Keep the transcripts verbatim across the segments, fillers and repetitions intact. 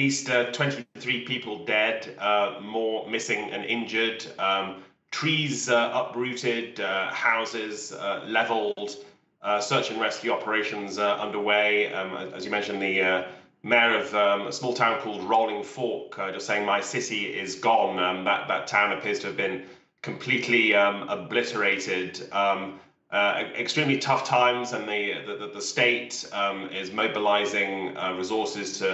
At least uh, twenty-three people dead, uh, more missing and injured, um, trees uh, uprooted, uh, houses uh, leveled, uh, search and rescue operations uh, underway. Um, as you mentioned, the uh, mayor of um, a small town called Rolling Fork uh, just saying, "My city is gone." Um, that, that town appears to have been completely um, obliterated. Um, Uh, extremely tough times, and the the, the state um, is mobilizing uh, resources to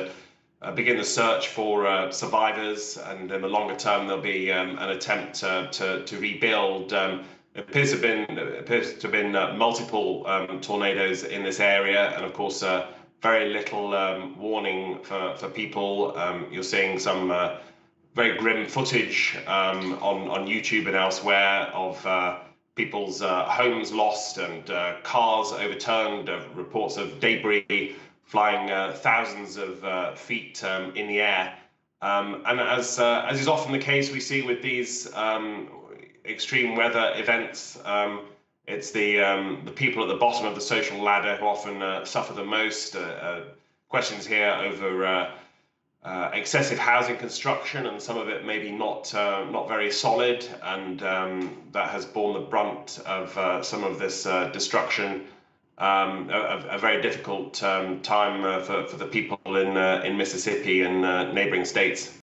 uh, begin the search for uh, survivors, and in the longer term there'll be um, an attempt uh, to to rebuild. Um, it appears to have been appears to have been uh, multiple um, tornadoes in this area, and of course uh, very little um, warning for for people. Um, you're seeing some uh, very grim footage um, on on YouTube and elsewhere of Uh, people's uh, homes lost and uh, cars overturned, uh, reports of debris flying uh, thousands of uh, feet um, in the air. Um, and as uh, as is often the case, we see with these um, extreme weather events, um, it's the um, the people at the bottom of the social ladder who often uh, suffer the most. Uh, uh, questions here over uh, Uh, excessive housing construction, and some of it maybe not uh, not very solid, and um, that has borne the brunt of uh, some of this uh, destruction. Um, a, a very difficult um, time uh, for, for the people in uh, in Mississippi and uh, neighboring states.